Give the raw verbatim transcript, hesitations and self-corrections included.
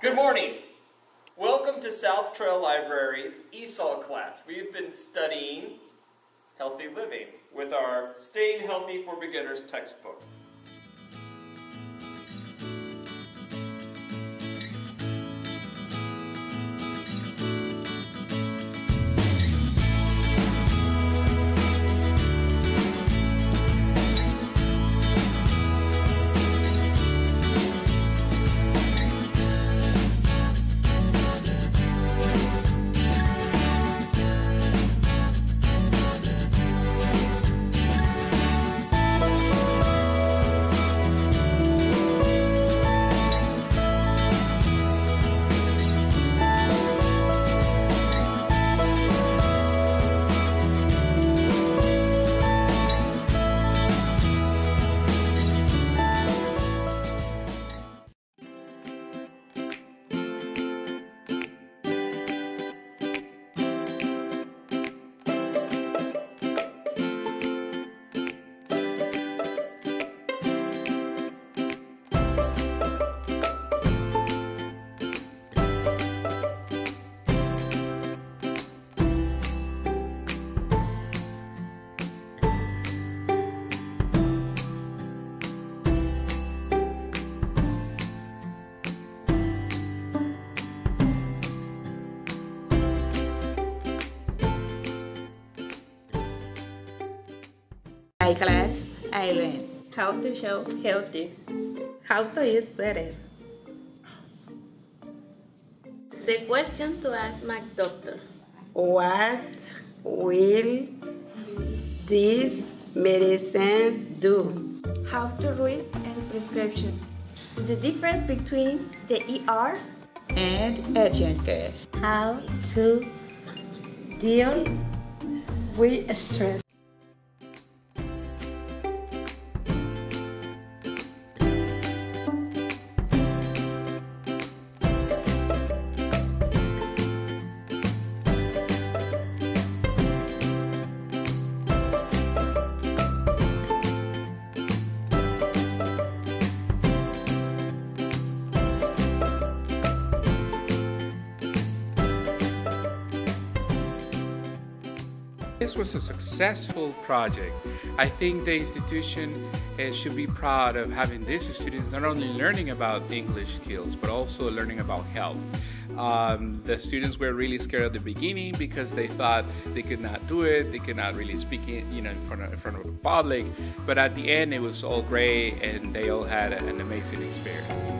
Good morning! Welcome to South Trail Library's E S O L class. We've been studying healthy living with our Staying Healthy for Beginners textbook. Hi class, I learned how to show healthy, how to eat better. The question to ask my doctor: what will this medicine do? How to read and prescription. The difference between the E R and urgent care. How to deal with stress. This was a successful project. I think the institution uh, should be proud of having these students not only learning about English skills, but also learning about health. Um, the students were really scared at the beginning because they thought they could not do it, they could not really speak in, you know, in front of, in front of the public, but at the end it was all great and they all had an amazing experience.